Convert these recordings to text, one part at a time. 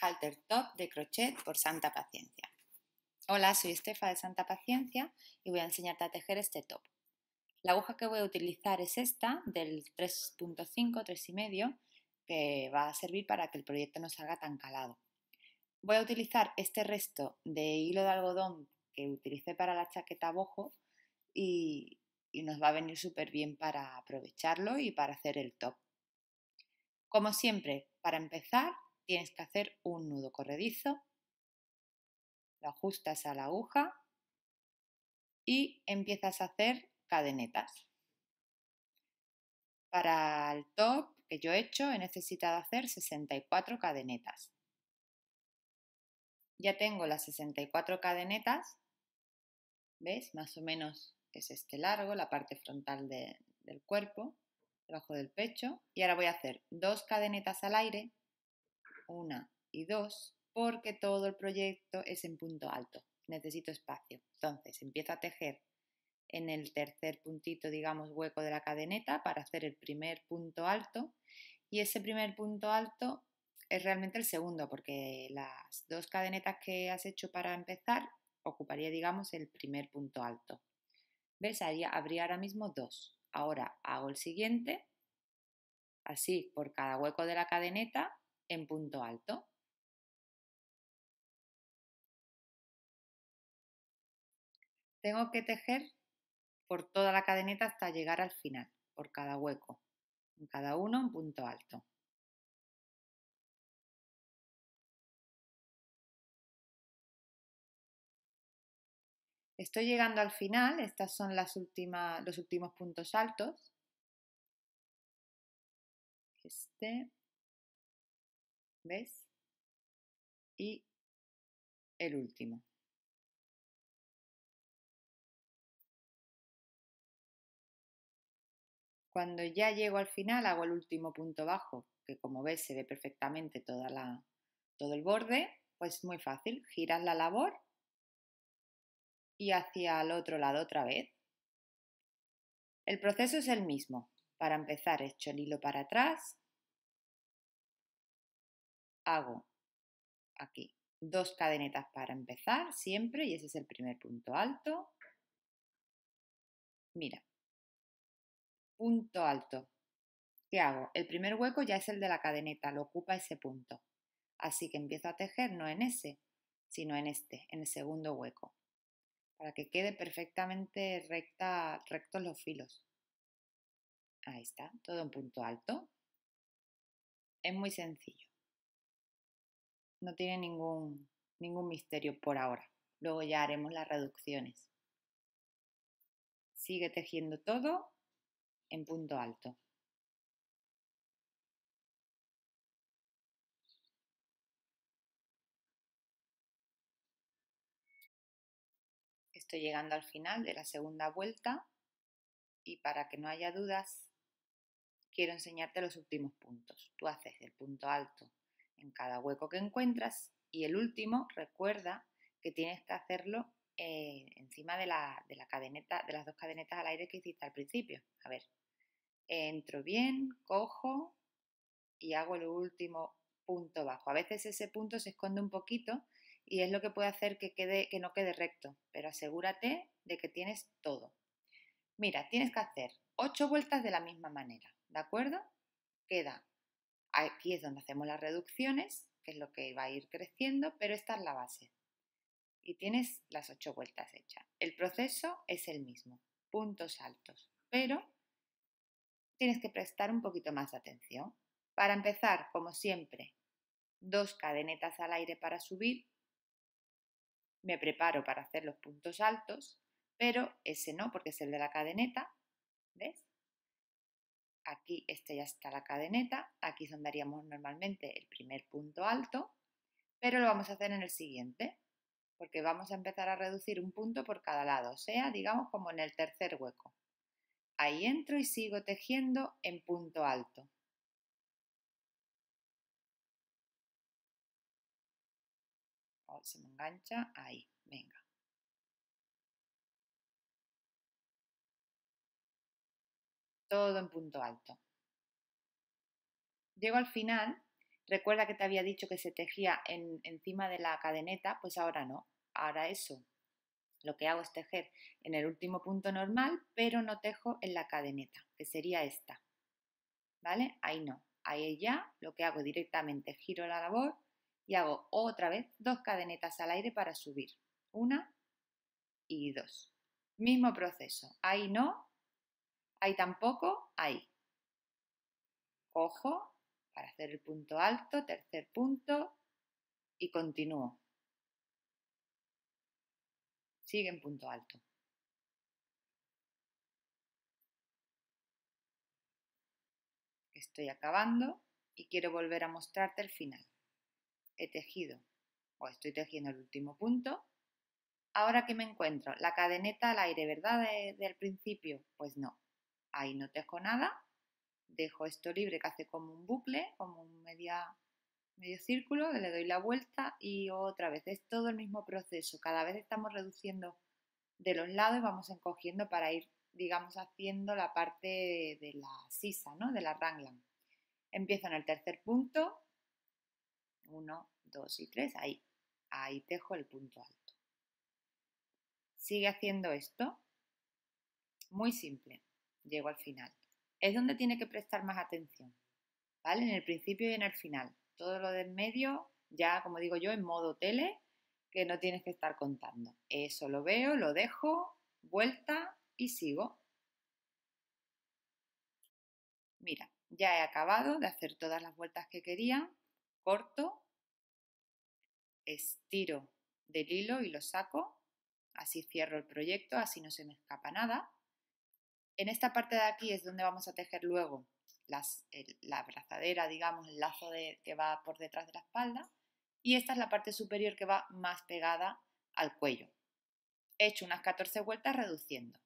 halter top de crochet por Santa Pazienzia. Hola, soy Estefa de Santa Pazienzia y voy a enseñarte a tejer este top. La aguja que voy a utilizar es esta, del 3.5, 3,5, que va a servir para que el proyecto no salga tan calado. Voy a utilizar este resto de hilo de algodón que utilicé para la chaqueta boho y nos va a venir súper bien para aprovecharlo y para hacer el top. Como siempre, para empezar tienes que hacer un nudo corredizo, lo ajustas a la aguja y empiezas a hacer cadenetas. Para el top que yo he hecho he necesitado hacer 64 cadenetas. Ya tengo las 64 cadenetas, ¿ves? Más o menos es este largo, la parte frontal del cuerpo, debajo del pecho. Y ahora voy a hacer 2 cadenetas al aire, 1 y 2, porque todo el proyecto es en punto alto. Necesito espacio. Entonces empiezo a tejer en el tercer puntito, digamos, hueco de la cadeneta para hacer el primer punto alto. Y ese primer punto alto es realmente el segundo, porque las 2 cadenetas que has hecho para empezar ocuparía, digamos, el primer punto alto. ¿Ves? Ahí habría ahora mismo 2. Ahora hago el siguiente, así por cada hueco de la cadeneta en punto alto. Tengo que tejer por toda la cadeneta hasta llegar al final, por cada hueco. En cada uno un punto alto. Estoy llegando al final, estas son los últimos puntos altos. Este, ¿ves? Y el último. Cuando ya llego al final hago el último punto bajo, que como ves se ve perfectamente todo el borde, pues muy fácil, giras la labor y hacia el otro lado otra vez. El proceso es el mismo. Para empezar echo el hilo para atrás, hago aquí 2 cadenetas para empezar siempre y ese es el primer punto alto. Mira, punto alto. ¿Qué hago? El primer hueco ya es el de la cadeneta, lo ocupa ese punto. Así que empiezo a tejer no en ese, sino en este, en el segundo hueco, para que quede perfectamente rectos los filos. Ahí está, todo en punto alto. Es muy sencillo. No tiene ningún misterio por ahora. Luego ya haremos las reducciones. Sigue tejiendo todo en punto alto. Estoy llegando al final de la segunda vuelta y para que no haya dudas quiero enseñarte los últimos puntos. Tú haces el punto alto en cada hueco que encuentras y el último recuerda que tienes que hacerlo encima de la cadeneta, de las 2 cadenetas al aire que hiciste al principio. A ver, entro bien, cojo y hago el último punto bajo. A veces ese punto se esconde un poquito y es lo que puede hacer que no quede recto, pero asegúrate de que tienes todo. Mira, tienes que hacer 8 vueltas de la misma manera, ¿de acuerdo? Queda, aquí es donde hacemos las reducciones, que es lo que va a ir creciendo, pero esta es la base. Y tienes las 8 vueltas hechas. El proceso es el mismo, puntos altos, pero tienes que prestar un poquito más de atención. Para empezar, como siempre, 2 cadenetas al aire para subir. Me preparo para hacer los puntos altos, pero ese no, porque es el de la cadeneta, ¿ves? Aquí este ya está la cadeneta, aquí es donde haríamos normalmente el primer punto alto, pero lo vamos a hacer en el siguiente, porque vamos a empezar a reducir un punto por cada lado, o sea, digamos como en el tercer hueco. Ahí entro y sigo tejiendo en punto alto. Se me engancha, ahí, venga. Todo en punto alto. Llego al final Recuerda que te había dicho que se tejía encima de la cadeneta, pues ahora no, ahora eso. Lo que hago es tejer en el último punto normal, pero no tejo en la cadeneta, que sería esta. ¿Vale? Ahí no, ahí ya lo que hago directamente, giro la labor y hago otra vez 2 cadenetas al aire para subir. 1 y 2. Mismo proceso, ahí no, ahí tampoco, ahí. Cojo para hacer el punto alto, tercer punto y continúo. Sigue en punto alto. Estoy acabando y quiero volver a mostrarte el final. He tejido, o estoy tejiendo el último punto. Ahora que me encuentro, la cadeneta al aire, ¿verdad? Del principio, pues no. Ahí no tejo nada. Dejo esto libre que hace como un bucle, como un medio círculo, le doy la vuelta y otra vez. Es todo el mismo proceso. Cada vez estamos reduciendo de los lados y vamos encogiendo para ir, digamos, haciendo la parte de la sisa, ¿no? De la raglan. Empiezo en el tercer punto. 1, 2 y 3. Ahí. Ahí tejo el punto alto. Sigue haciendo esto. Muy simple. Llego al final. Es donde tiene que prestar más atención, ¿vale? En el principio y en el final. Todo lo del medio, ya como digo yo, en modo tele, que no tienes que estar contando. Eso lo veo, lo dejo, vuelta y sigo. Mira, ya he acabado de hacer todas las vueltas que quería. Corto, estiro del hilo y lo saco. Así cierro el proyecto, así no se me escapa nada. En esta parte de aquí es donde vamos a tejer luego la abrazadera, digamos, el lazo que va por detrás de la espalda. Y esta es la parte superior que va más pegada al cuello. He hecho unas 14 vueltas reduciendo.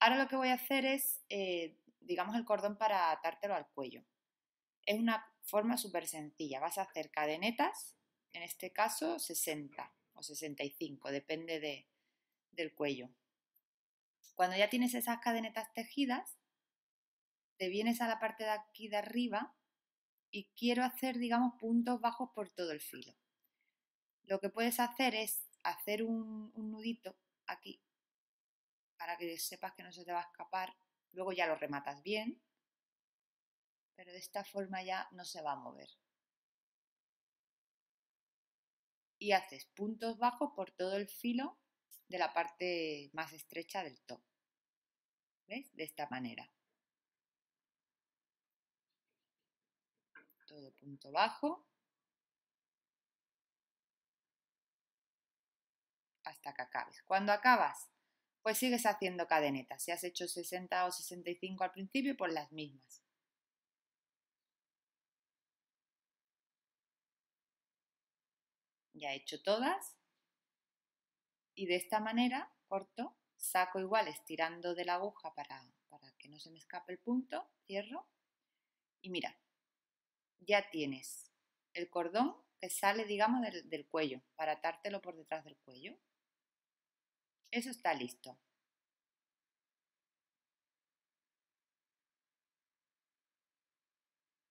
Ahora lo que voy a hacer es, digamos, el cordón para atártelo al cuello. Es una forma súper sencilla. Vas a hacer cadenetas, en este caso 60 o 65, depende del cuello. Cuando ya tienes esas cadenetas tejidas, te vienes a la parte de aquí de arriba y quiero hacer, digamos, puntos bajos por todo el filo. Lo que puedes hacer es hacer un nudito aquí para que sepas que no se te va a escapar. Luego ya lo rematas bien, pero de esta forma ya no se va a mover. Y haces puntos bajos por todo el filo de la parte más estrecha del top. ¿Ves? De esta manera. Todo punto bajo. Hasta que acabes. Cuando acabas, pues sigues haciendo cadenetas. Si has hecho 60 o 65 al principio, pues las mismas. Ya he hecho todas. Y de esta manera, corto, saco igual estirando de la aguja para que no se me escape el punto, cierro. Y mira, ya tienes el cordón que sale, digamos, del cuello, para atártelo por detrás del cuello. Eso está listo.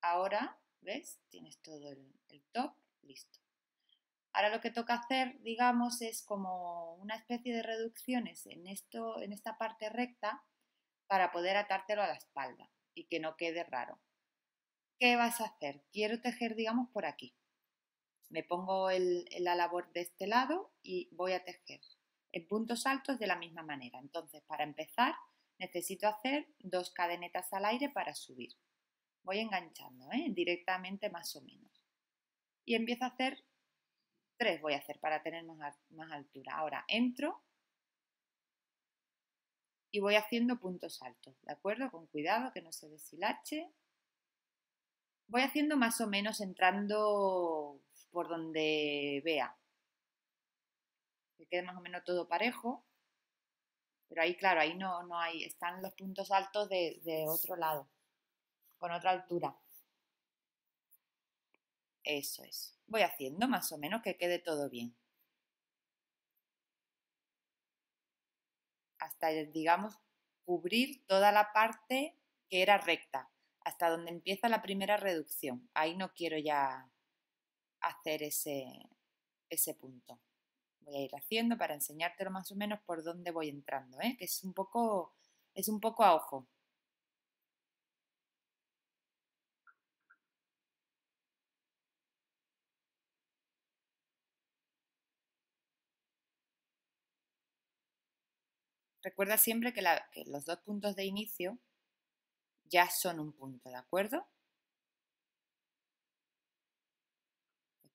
Ahora, ¿ves? Tienes todo el top listo. Ahora lo que toca hacer, digamos, es como una especie de reducciones en esta parte recta para poder atártelo a la espalda y que no quede raro. ¿Qué vas a hacer? Quiero tejer, digamos, por aquí. Me pongo la labor de este lado y voy a tejer. En puntos altos de la misma manera. Entonces, para empezar, necesito hacer 2 cadenetas al aire para subir. Voy enganchando, directamente más o menos. Y empiezo a hacer 3 voy a hacer para tener más altura. Ahora entro y voy haciendo puntos altos, ¿de acuerdo? Con cuidado que no se deshilache. Voy haciendo más o menos entrando por donde vea. Que quede más o menos todo parejo. Pero ahí, claro, ahí no hay, están los puntos altos de otro lado, con otra altura. Eso es. Voy haciendo más o menos que quede todo bien. Hasta, digamos, cubrir toda la parte que era recta. Hasta donde empieza la primera reducción. Ahí no quiero ya hacer ese punto. Voy a ir haciendo para enseñártelo más o menos por dónde voy entrando, ¿eh? Que es un poco a ojo. Recuerda siempre que los dos puntos de inicio ya son un punto, ¿de acuerdo?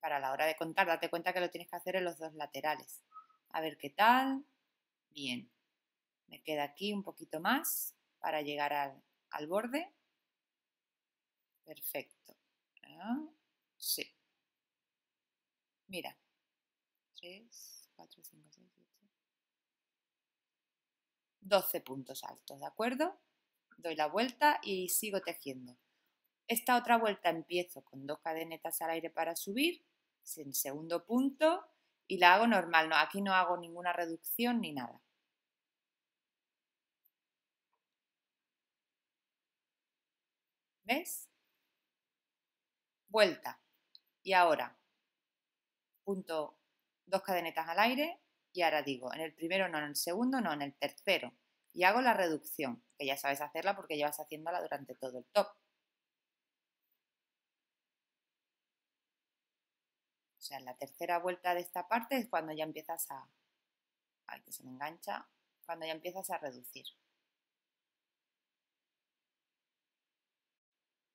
Para la hora de contar, date cuenta que lo tienes que hacer en los dos laterales. A ver qué tal. Bien. Me queda aquí un poquito más para llegar al borde. Perfecto. Sí. Mira. 3, 4, 5, 6, 7. 12 puntos altos, ¿de acuerdo? Doy la vuelta y sigo tejiendo. Esta otra vuelta empiezo con 2 cadenetas al aire para subir, sin segundo punto, y la hago normal. No, aquí no hago ninguna reducción ni nada. ¿Ves? Vuelta. Y ahora, punto 2 cadenetas al aire. Y ahora digo, en el primero no, en el segundo no, en el tercero. Y hago la reducción, que ya sabes hacerla porque llevas haciéndola durante todo el top. O sea, en la tercera vuelta de esta parte es cuando ya empiezas a... Ay, que se me engancha. Cuando ya empiezas a reducir.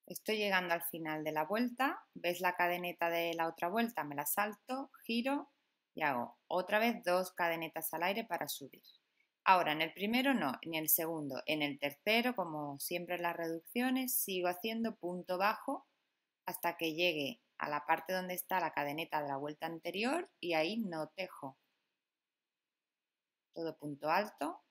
Estoy llegando al final de la vuelta. ¿Ves la cadeneta de la otra vuelta? Me la salto, giro... Y hago otra vez 2 cadenetas al aire para subir. Ahora en el primero no, ni en el segundo. En el tercero, como siempre en las reducciones, sigo haciendo punto bajo hasta que llegue a la parte donde está la cadeneta de la vuelta anterior y ahí no tejo. Todo punto alto.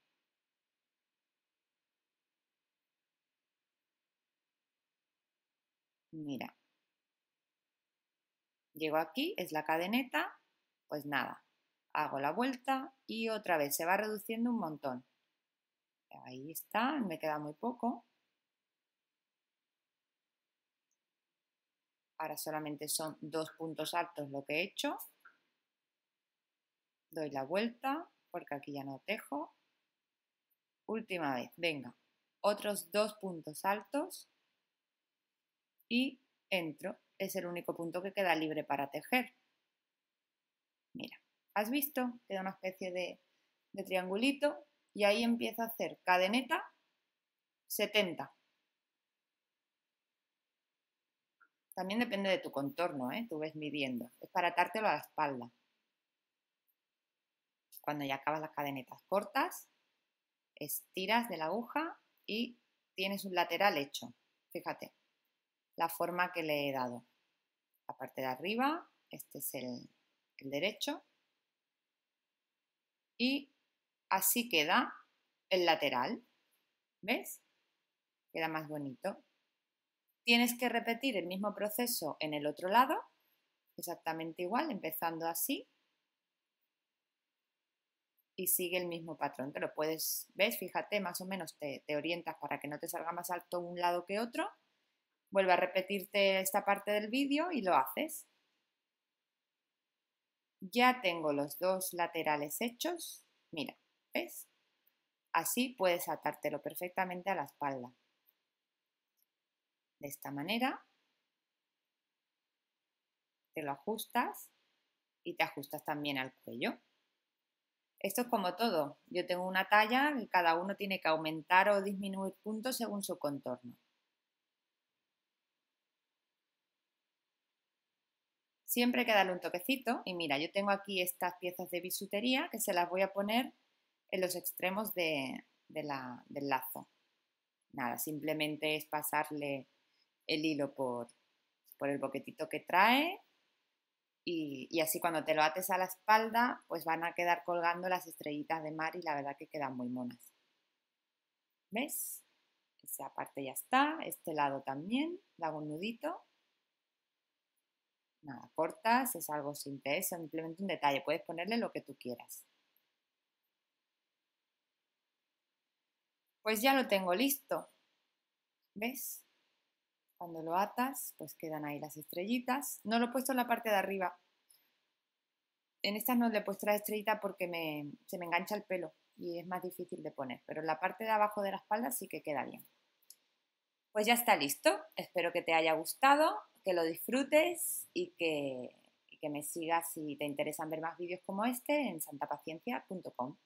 Mira. Llego aquí, es la cadeneta. Pues nada, hago la vuelta y otra vez se va reduciendo un montón. Ahí está, me queda muy poco. Ahora solamente son 2 puntos altos lo que he hecho. Doy la vuelta porque aquí ya no tejo. Última vez, venga, otros 2 puntos altos y entro. Es el único punto que queda libre para tejer. Mira, ¿has visto? Queda una especie de triangulito y ahí empiezo a hacer cadeneta 70. También depende de tu contorno, ¿eh? Tú ves midiendo. Es para atártelo a la espalda. Cuando ya acabas las cadenetas cortas, estiras de la aguja y tienes un lateral hecho. Fíjate la forma que le he dado. La parte de arriba, este es el derecho, y así queda el lateral. ¿Ves? Queda más bonito. Tienes que repetir el mismo proceso en el otro lado, exactamente igual, empezando así, y sigue el mismo patrón. Te lo puedes, ¿ves? Fíjate, más o menos te orientas para que no te salga más alto un lado que otro. Vuelve a repetirte esta parte del vídeo y lo haces. Ya tengo los dos laterales hechos. Mira, ¿ves? Así puedes atártelo perfectamente a la espalda. De esta manera, te lo ajustas y te ajustas también al cuello. Esto es como todo. Yo tengo una talla y cada uno tiene que aumentar o disminuir puntos según su contorno. Siempre hay que darle un toquecito y mira, yo tengo aquí estas piezas de bisutería que se las voy a poner en los extremos del lazo. Nada, simplemente es pasarle el hilo por el boquetito que trae y así cuando te lo ates a la espalda pues van a quedar colgando las estrellitas de mar y la verdad que quedan muy monas. ¿Ves? Esa parte ya está, este lado también, le hago un nudito. Nada, cortas, es algo simple, es simplemente un detalle, puedes ponerle lo que tú quieras. Pues ya lo tengo listo, ¿ves? Cuando lo atas, pues quedan ahí las estrellitas. No lo he puesto en la parte de arriba. En estas no le he puesto la estrellita porque se me engancha el pelo y es más difícil de poner. Pero en la parte de abajo de la espalda sí que queda bien. Pues ya está listo. Espero que te haya gustado, que lo disfrutes y que me sigas si te interesan ver más vídeos como este en santapazienzia.com.